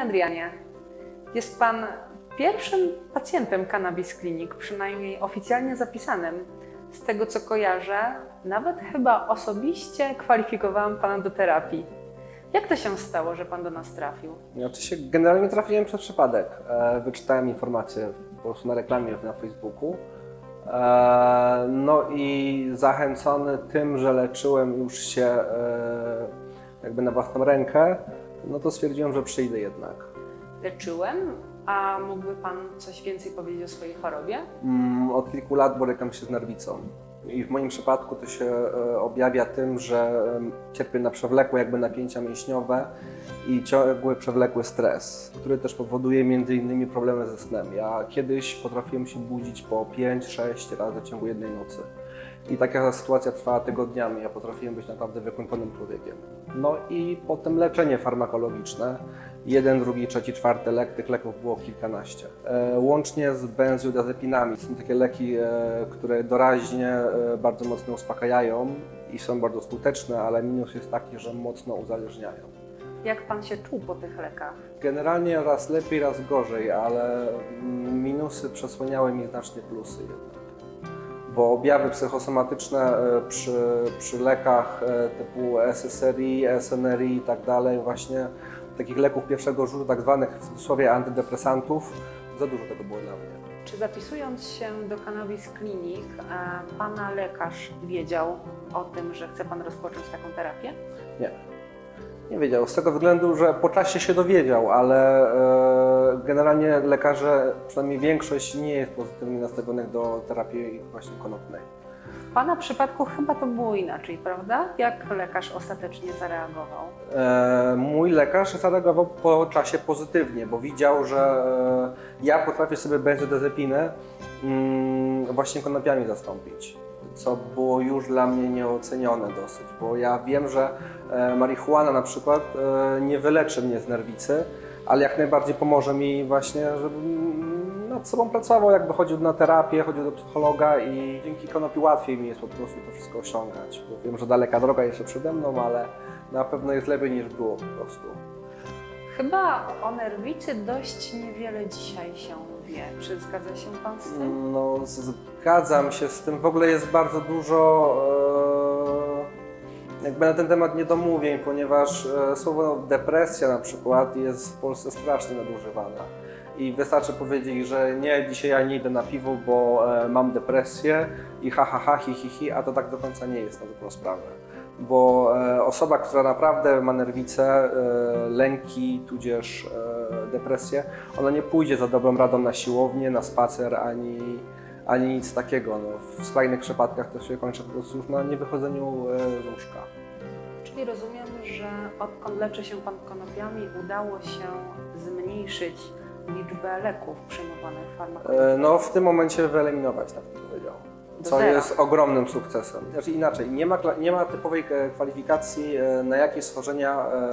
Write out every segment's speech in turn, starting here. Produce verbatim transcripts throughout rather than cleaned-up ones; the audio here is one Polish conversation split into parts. Panie Adrianie, jest Pan pierwszym pacjentem Cannabis Clinic, przynajmniej oficjalnie zapisanym. Z tego co kojarzę, nawet chyba osobiście kwalifikowałam Pana do terapii. Jak to się stało, że Pan do nas trafił? Znaczy się, generalnie trafiłem przez przypadek. E, wyczytałem informację po prostu na reklamie na Facebooku. E, no i zachęcony tym, że leczyłem już się e, jakby na własną rękę, no to stwierdziłem, że przyjdę jednak. Leczyłem? A mógłby Pan coś więcej powiedzieć o swojej chorobie? Mm, od kilku lat borykam się z nerwicą. I w moim przypadku to się objawia tym, że cierpię na przewlekłe jakby napięcia mięśniowe i ciągły przewlekły stres, który też powoduje między innymi problemy ze snem. Ja kiedyś potrafiłem się budzić po pięć sześć razy w ciągu jednej nocy. I taka sytuacja trwała tygodniami. Ja potrafiłem być naprawdę wykończonym człowiekiem. No i potem leczenie farmakologiczne. Jeden, drugi, trzeci, czwarty lek. Tych leków było kilkanaście. E, łącznie z benzodiazepinami. Są takie leki, e, które doraźnie e, bardzo mocno uspokajają i są bardzo skuteczne, ale minus jest taki, że mocno uzależniają. Jak Pan się czuł po tych lekach? Generalnie raz lepiej, raz gorzej, ale minusy przesłaniały mi znacznie plusy. Bo objawy psychosomatyczne przy, przy lekach typu S S R I, S N R I i tak dalej, właśnie takich leków pierwszego rzutu, tak zwanych w cudzysłowie antydepresantów, za dużo tego było dla mnie. Czy zapisując się do Cannabis Clinic, Pana lekarz wiedział o tym, że chce Pan rozpocząć taką terapię? Nie. Nie wiedział, z tego względu, że po czasie się dowiedział, ale e, generalnie lekarze, przynajmniej większość, nie jest pozytywnie nastawionych do terapii właśnie konopnej. W Pana przypadku chyba to było inaczej, prawda? Jak lekarz ostatecznie zareagował? E, mój lekarz zareagował po czasie pozytywnie, bo widział, że e, ja potrafię sobie benzodiazepinę mm, właśnie konopiami zastąpić. Co było już dla mnie nieocenione dosyć, bo ja wiem, że marihuana na przykład nie wyleczy mnie z nerwicy, ale jak najbardziej pomoże mi właśnie, żebym nad sobą pracował, jakby chodził na terapię, chodził do psychologa i dzięki konopi łatwiej mi jest po prostu to wszystko osiągać. Bo wiem, że daleka droga jeszcze przede mną, ale na pewno jest lepiej niż było po prostu. Chyba o nerwicy dość niewiele dzisiaj się wie. Czy zgadza się Pan z tym? No, zgadzam się z tym. W ogóle jest bardzo dużo e, jakby na ten temat niedomówień, ponieważ e, słowo depresja na przykład jest w Polsce strasznie nadużywane. I wystarczy powiedzieć, że nie, dzisiaj ja nie idę na piwo, bo e, mam depresję i ha, ha, ha, hi, hi, hi, a to tak do końca nie jest na dobrą sprawę. Bo osoba, która naprawdę ma nerwice, lęki, tudzież depresję, ona nie pójdzie za dobrą radą na siłownię, na spacer, ani, ani nic takiego. No, w skrajnych przypadkach to się kończy po prostu już na niewychodzeniu z łóżka. Czyli rozumiem, że odkąd leczy się Pan konopiami, udało się zmniejszyć liczbę leków przyjmowanych farmakologicznie? No, w tym momencie wyeliminować, tak bym powiedział. Co jest ogromnym sukcesem. Znaczy inaczej, nie ma, nie ma typowej kwalifikacji, na jakie schorzenia e,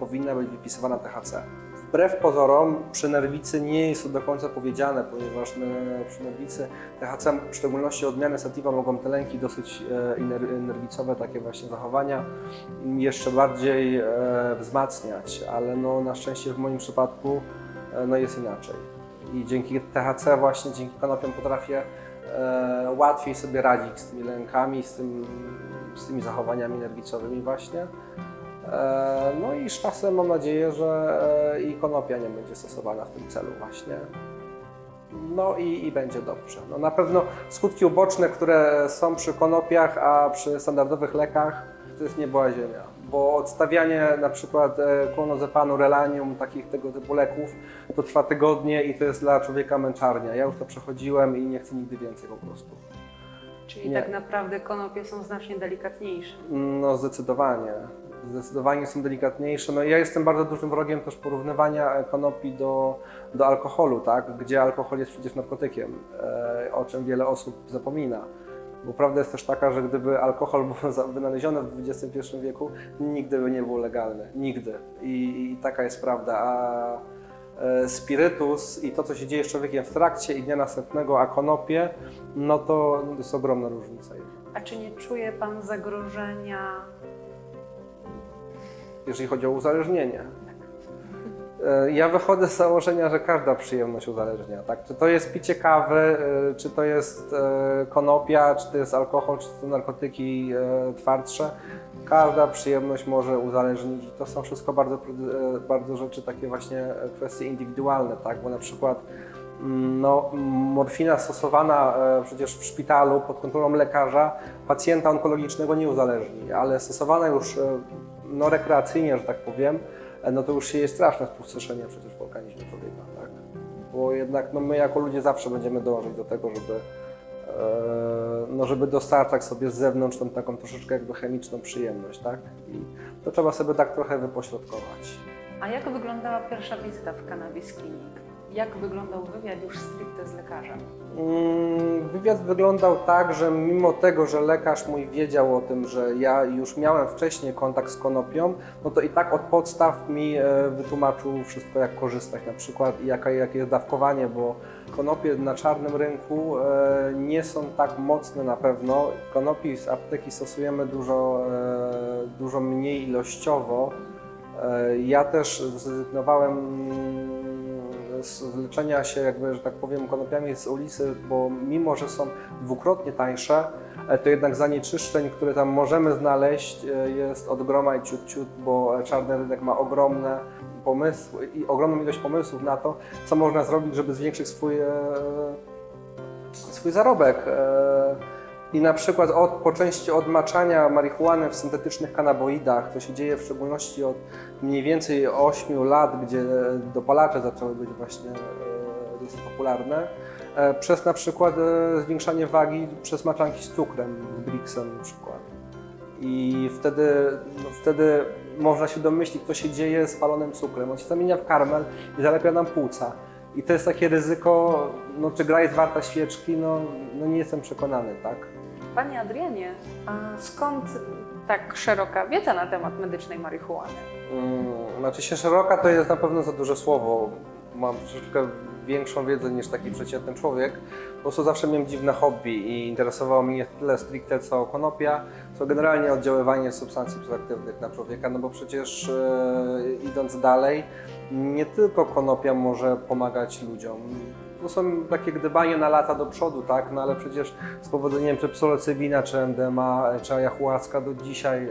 powinna być wypisywana T H C. Wbrew pozorom przy nerwicy nie jest to do końca powiedziane, ponieważ e, przy nerwicy T H C, w szczególności odmiany Sativa, mogą te lęki dosyć e, nerwicowe, takie właśnie zachowania, jeszcze bardziej e, wzmacniać, ale no, na szczęście w moim przypadku e, no, jest inaczej. I dzięki T H C właśnie, dzięki konopiom potrafię E, łatwiej sobie radzić z tymi lękami, z, tym, z tymi zachowaniami nerwicowymi właśnie. E, no i z czasem mam nadzieję, że e, i konopia nie będzie stosowana w tym celu właśnie. No i, i będzie dobrze. No, na pewno skutki uboczne, które są przy konopiach, a przy standardowych lekach, to jest nieboła ziemia. Bo odstawianie na przykład clonazepanu, relanium, takich tego typu leków, to trwa tygodnie i to jest dla człowieka męczarnia. Ja już to przechodziłem i nie chcę nigdy więcej po prostu. Czyli nie. Tak naprawdę konopie są znacznie delikatniejsze. No zdecydowanie. Zdecydowanie są delikatniejsze. No ja jestem bardzo dużym wrogiem też porównywania konopi do, do alkoholu, tak? Gdzie alkohol jest przecież narkotykiem, o czym wiele osób zapomina. Bo prawda jest też taka, że gdyby alkohol był wynaleziony w dwudziestym pierwszym wieku, nigdy by nie był legalny. Nigdy. I, i taka jest prawda. A e, spirytus i to, co się dzieje z człowiekiem w trakcie i dnia następnego, a konopie, no to jest ogromna różnica. A czy nie czuje Pan zagrożenia? Jeżeli chodzi o uzależnienie. Ja wychodzę z założenia, że każda przyjemność uzależnia, tak? Czy to jest picie kawy, czy to jest konopia, czy to jest alkohol, czy to narkotyki twardsze. Każda przyjemność może uzależnić. To są wszystko bardzo, bardzo rzeczy, takie właśnie kwestie indywidualne, tak? Bo na przykład no, morfina stosowana przecież w szpitalu pod kontrolą lekarza pacjenta onkologicznego nie uzależni, ale stosowana już no, rekreacyjnie, że tak powiem, no to już się jest straszne spustoszenie przecież w organizmie człowieka, tak? Bo jednak no, my jako ludzie zawsze będziemy dążyć do tego, żeby, e, no, żeby dostarczać sobie z zewnątrz tą taką troszeczkę jakby chemiczną przyjemność, tak? I to trzeba sobie tak trochę wypośrodkować. A jak wyglądała pierwsza wizyta w Cannabis Clinic? Jak wyglądał wywiad już stricte z lekarzem? Hmm, wywiad wyglądał tak, że mimo tego, że lekarz mój wiedział o tym, że ja już miałem wcześniej kontakt z konopią, no to i tak od podstaw mi wytłumaczył wszystko, jak korzystać na przykład i jaka, jakie jest dawkowanie, bo konopie na czarnym rynku nie są tak mocne na pewno. Konopi z apteki stosujemy dużo, dużo mniej ilościowo. Ja też zrezygnowałem z leczenia się, jakby, że tak powiem, konopiami z ulicy, bo mimo że są dwukrotnie tańsze, to jednak zanieczyszczeń, które tam możemy znaleźć, jest od groma i ciut, ciut, bo czarny rynek ma ogromne pomysły i ogromną ilość pomysłów na to, co można zrobić, żeby zwiększyć swój, swój zarobek. I na przykład od, po części odmaczania marihuany w syntetycznych kanaboidach, co się dzieje w szczególności od mniej więcej ośmiu lat, gdzie dopalacze zaczęły być właśnie e, dosyć popularne, e, przez na przykład e, zwiększanie wagi przez maczanki z cukrem, z Brixem na przykład. I wtedy, no, wtedy można się domyślić, co się dzieje z palonym cukrem. On się zamienia w karmel i zalepia nam płuca. I to jest takie ryzyko, no, czy gra jest warta świeczki, no, no nie jestem przekonany, tak? Panie Adrianie, a skąd tak szeroka wiedza na temat medycznej marihuany? Hmm, znaczy się szeroka to jest na pewno za duże słowo. Mam troszeczkę większą wiedzę niż taki przeciętny człowiek. Po prostu zawsze miałem dziwne hobby i interesowało mnie tyle stricte co konopia, co generalnie oddziaływanie substancji psychoaktywnych na człowieka, no bo przecież e, idąc dalej, nie tylko konopia może pomagać ludziom. To są takie gdybanie na lata do przodu, tak? No ale przecież z powodzeniem czy psylocybina, czy M D M A, czy ayahuasca do dzisiaj e,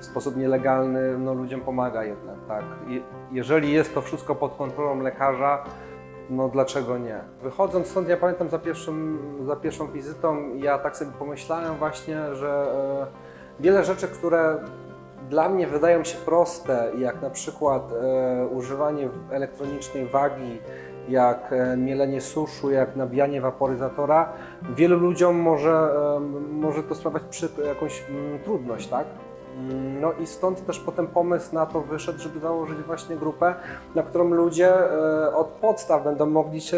w sposób nielegalny no, ludziom pomaga jednak, tak? Je, jeżeli jest to wszystko pod kontrolą lekarza, no dlaczego nie? Wychodząc stąd, ja pamiętam za, pierwszym, za pierwszą wizytą, ja tak sobie pomyślałem właśnie, że e, wiele rzeczy, które dla mnie wydają się proste, jak na przykład e, używanie elektronicznej wagi, jak mielenie suszu, jak nabijanie waporyzatora, wielu ludziom może, może to sprawiać przy, jakąś m, trudność, tak? No i stąd też potem pomysł na to wyszedł, żeby założyć właśnie grupę, na którą ludzie e, od podstaw będą mogli się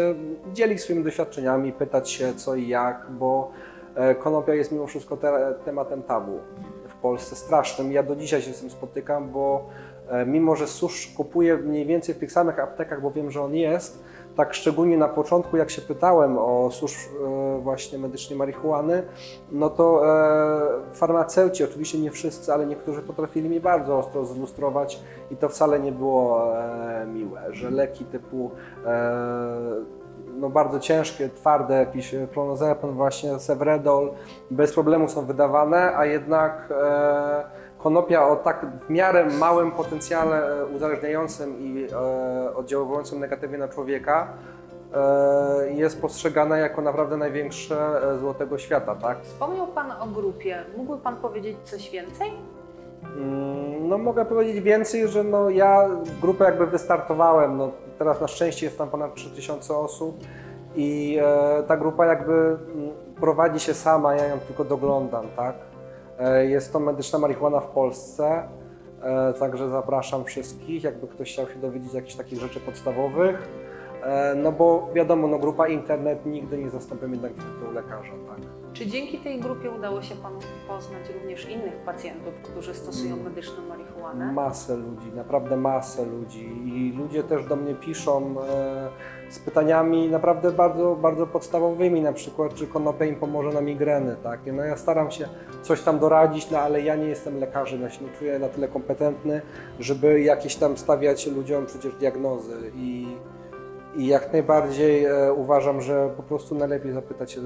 dzielić swoimi doświadczeniami, pytać się co i jak, bo e, konopia jest mimo wszystko te, tematem tabu w Polsce strasznym. Ja do dzisiaj się z tym spotykam, bo e, mimo że susz kupuję mniej więcej w tych samych aptekach, bo wiem, że on jest, tak szczególnie na początku, jak się pytałem o susz właśnie medycznej marihuany, no to farmaceuci, oczywiście nie wszyscy, ale niektórzy potrafili mi bardzo ostro zilustrować i to wcale nie było miłe, że leki typu no bardzo ciężkie, twarde, jakiś clonazepam, właśnie sevredol, bez problemu są wydawane, a jednak konopia o tak w miarę małym potencjale uzależniającym i e, oddziaływującym negatywnie na człowieka e, jest postrzegana jako naprawdę największe zło tego świata, tak? Wspomniał Pan o grupie. Mógłby Pan powiedzieć coś więcej? Mm, no mogę powiedzieć więcej, że no, ja grupę jakby wystartowałem. No, teraz na szczęście jest tam ponad trzy tysiące osób i e, ta grupa jakby prowadzi się sama, ja ją tylko doglądam, tak? Jest to medyczna marihuana w Polsce, także zapraszam wszystkich, jakby ktoś chciał się dowiedzieć jakichś takich rzeczy podstawowych. no bo wiadomo, no grupa internet nigdy nie zastąpimy jednak wizyty lekarza, tak? Czy dzięki tej grupie udało się Panu poznać również innych pacjentów, którzy stosują medyczną marihuanę? Masę ludzi, naprawdę masę ludzi i ludzie też do mnie piszą e, z pytaniami naprawdę bardzo, bardzo podstawowymi, na przykład czy konopia im pomoże na migreny, tak? No ja staram się coś tam doradzić, no ale ja nie jestem lekarzem, ja się nie czuję na tyle kompetentny, żeby jakieś tam stawiać ludziom przecież diagnozy i I jak najbardziej e, uważam, że po prostu najlepiej zapytać e,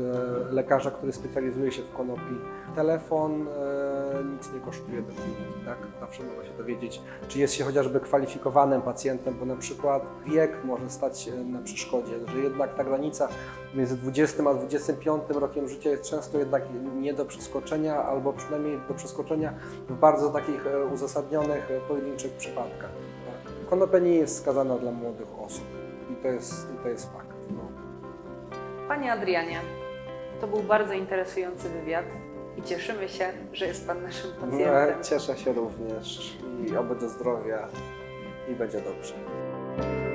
lekarza, który specjalizuje się w konopi. Telefon e, nic nie kosztuje do kliniki, tak? Zawsze można się dowiedzieć, czy jest się chociażby kwalifikowanym pacjentem, bo na przykład wiek może stać na przeszkodzie, że jednak ta granica między dwudziestym a dwudziestym piątym rokiem życia jest często jednak nie do przeskoczenia, albo przynajmniej do przeskoczenia w bardzo takich e, uzasadnionych, e, pojedynczych przypadkach. Tak? Konopia nie jest skazana dla młodych osób. To jest, to jest fakt. No. Panie Adrianie, to był bardzo interesujący wywiad i cieszymy się, że jest Pan naszym pacjentem. No, cieszę się również i oby do zdrowia i będzie dobrze.